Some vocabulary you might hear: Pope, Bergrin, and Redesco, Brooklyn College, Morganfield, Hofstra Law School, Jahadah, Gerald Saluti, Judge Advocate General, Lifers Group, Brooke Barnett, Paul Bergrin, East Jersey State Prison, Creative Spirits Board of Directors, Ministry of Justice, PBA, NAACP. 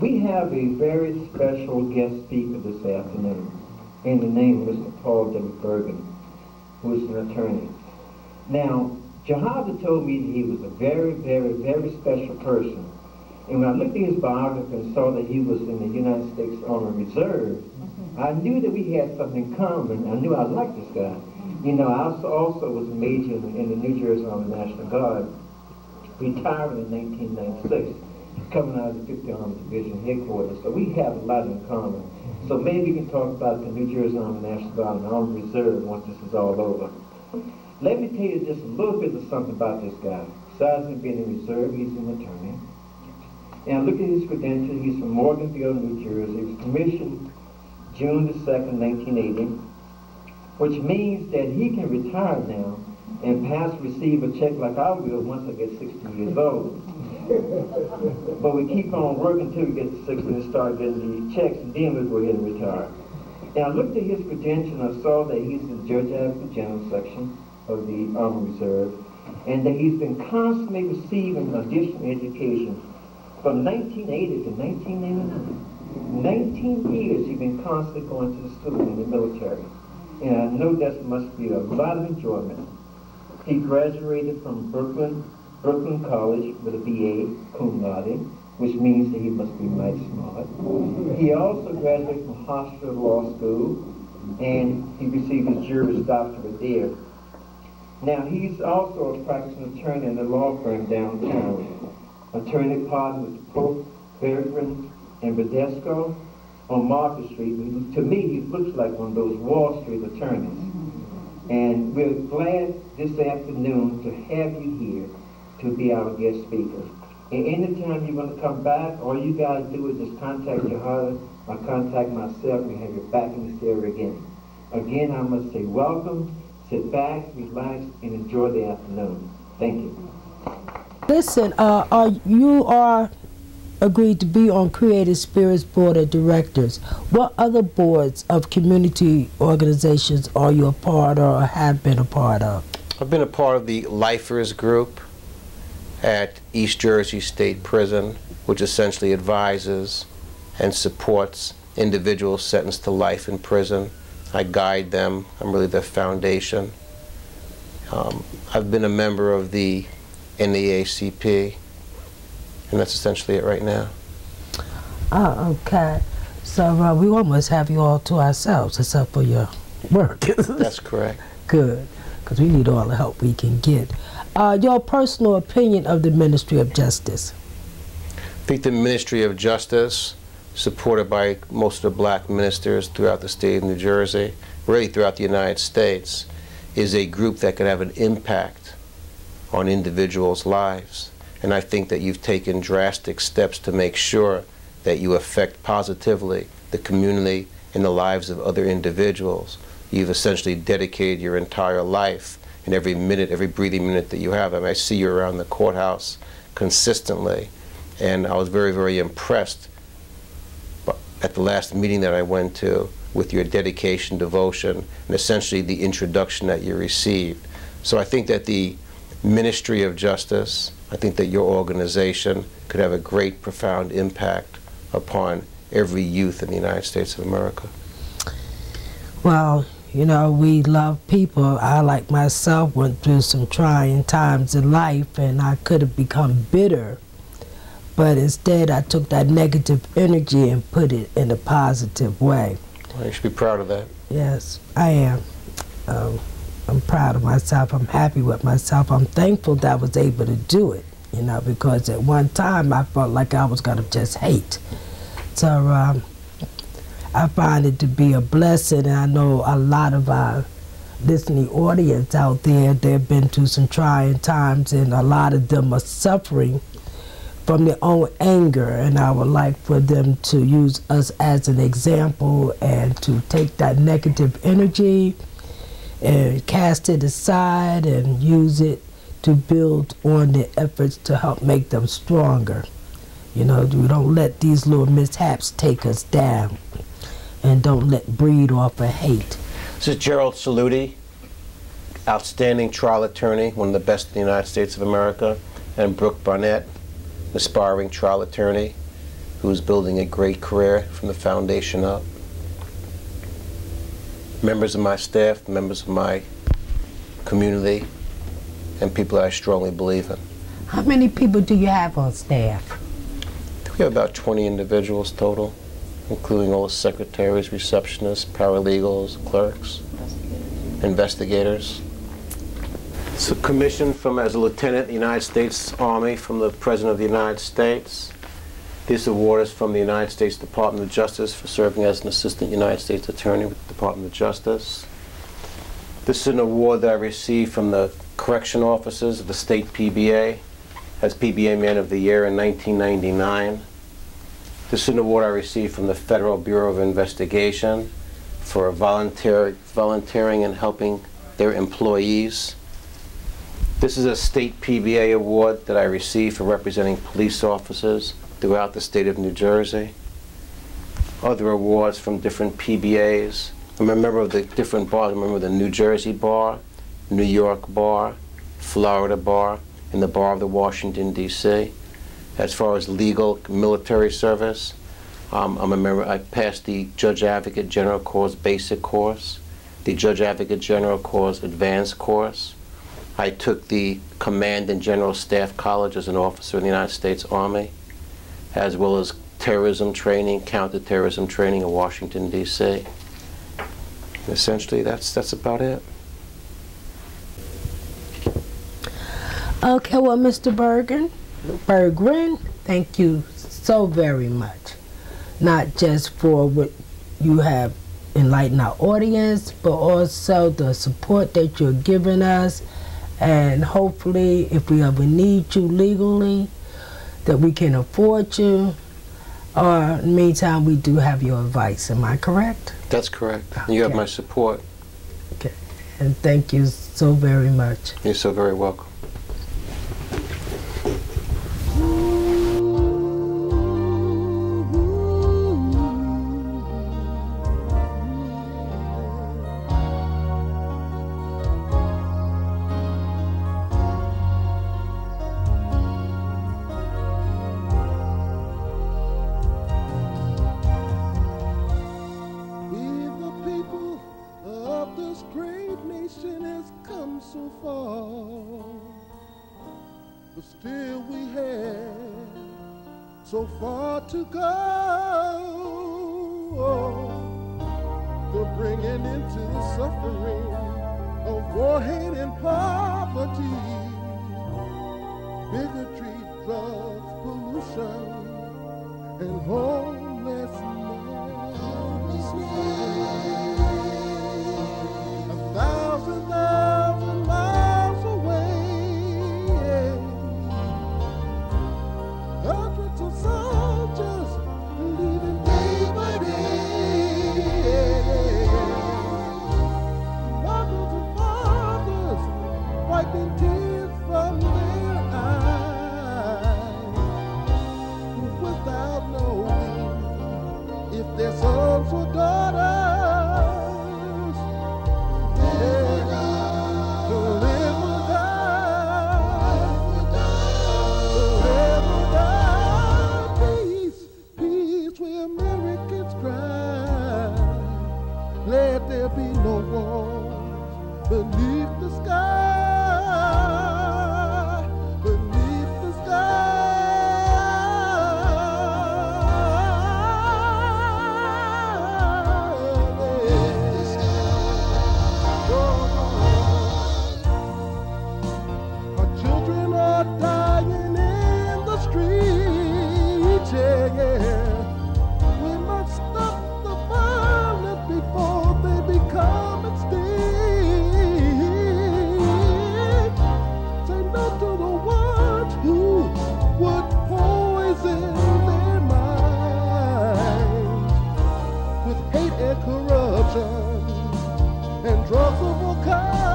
We have a very special guest speaker this afternoon, and the name is Mr. Paul Bergrin, who is an attorney. Now, Jahadah told me that he was a very, very, very special person. And when I looked at his biography and saw that he was in the United States Army Reserve, I knew that we had something in common. I knew I liked this guy. You know, I also was a major in the New Jersey Army National Guard, retiring in 1996, coming out of the 50th Army Division headquarters. So we have a lot in common. So maybe we can talk about the New Jersey Army National Guard and Army Reserve once this is all over. Let me tell you just a little bit of something about this guy. Besides him being in reserve, he's an attorney. Now look at his credentials. He's from Morganfield, New Jersey. He was commissioned June the 2nd, 1980, which means that he can retire now and perhaps receive a check like I will once I get 60 years old. But we keep on working until we get to 60 and start getting the checks, and then we'll go ahead and retire. Now I looked at his credentials and I saw that he's in the Judge Advocate General section of the Army Reserve, and that he's been constantly receiving additional education. From 1980 to 1989, 19 years he's been constantly going to the school in the military. And I know that must be a lot of enjoyment. He graduated from Brooklyn College with a BA, cum laude, which means that he must be mighty smart. He also graduated from Hofstra Law School, and he received his Juris Doctorate there. Now, he's also a practicing attorney in a law firm downtown. Attorney partner with Pope, Bergrin, and Redesco on Market Street. And to me, he looks like one of those Wall Street attorneys. And we're glad this afternoon to have you here to be our guest speaker. And anytime you want to come back, all you got to do is just contact Jahadah or contact myself, and have you back in this area again. Again, I must say welcome. Sit back, relax, and enjoy the afternoon. Thank you. Listen, you are agreed to be on Creative Spirits Board of Directors. What other boards of community organizations are you a part or have been a part of? I've been a part of the Lifers Group at East Jersey State Prison, which essentially advises and supports individuals sentenced to life in prison. I guide them. I'm really their foundation. I've been a member of the NAACP, and that's essentially it right now. Oh, okay. So we almost have you all to ourselves, except for your work. That's correct. Good, because we need all the help we can get. Your personal opinion of the Ministry of Justice? I think the Ministry of Justice, supported by most of the black ministers throughout the state of New Jersey, really throughout the United States, is a group that could have an impact on individuals' lives. And I think that you've taken drastic steps to make sure that you affect positively the community and the lives of other individuals. You've essentially dedicated your entire life and every minute, every breathing minute that you have. I mean, I see you around the courthouse consistently, and I was very, very impressed at the last meeting that I went to with your dedication, devotion, and essentially the introduction that you received. So I think that the Ministry of Justice, I think that your organization could have a great, profound impact upon every youth in the United States of America. Well, you know, we love people. I, like myself, went through some trying times in life, and I could have become bitter. But instead, I took that negative energy and put it in a positive way. Well, you should be proud of that. Yes, I am. I'm proud of myself. I'm happy with myself. I'm thankful that I was able to do it, you know, because at one time I felt like I was going to just hate. So I find it to be a blessing, and I know a lot of our listening audience out there, they've been through some trying times, and a lot of them are suffering from their own anger, and I would like for them to use us as an example and to take that negative energy and cast it aside and use it to build on their efforts to help make them stronger. You know, we don't let these little mishaps take us down, and don't let breed off of hate. This is Gerald Saluti, outstanding trial attorney, one of the best in the United States of America, and Brooke Barnett, aspiring trial attorney. who's building a great career from the foundation up. Members of my staff, members of my community, and people I strongly believe in. How many people do you have on staff? We have about 20 individuals total, including all the secretaries, receptionists, paralegals, clerks, investigators. It's a commission from as a lieutenant in the United States Army from the President of the United States. This award is from the United States Department of Justice for serving as an assistant United States attorney with the Department of Justice. This is an award that I received from the correction officers of the state PBA as PBA Man of the Year in 1999. This is an award I received from the Federal Bureau of Investigation for volunteering and helping their employees. This is a state PBA award that I received for representing police officers throughout the state of New Jersey. Other awards from different PBAs. I'm a member of the different bars. I'm a member of the New Jersey Bar, New York Bar, Florida Bar, and the Bar of the Washington, D.C. As far as legal military service, I'm a member. I passed the Judge Advocate General Course Basic Course, the Judge Advocate General Course Advanced Course. I took the Command and General Staff College as an officer in the United States Army, as well as terrorism training, counterterrorism training in Washington, D.C. Essentially, that's about it. Okay, well, Mr. Bergrin, thank you so very much, not just for what you have enlightened our audience, but also the support that you're giving us, and hopefully if we ever need you legally, that we can afford you, or in the meantime we do have your advice, am I correct? That's correct. Okay. You have my support. Okay, and thank you so very much. You're so very welcome. And drugs of all kinds.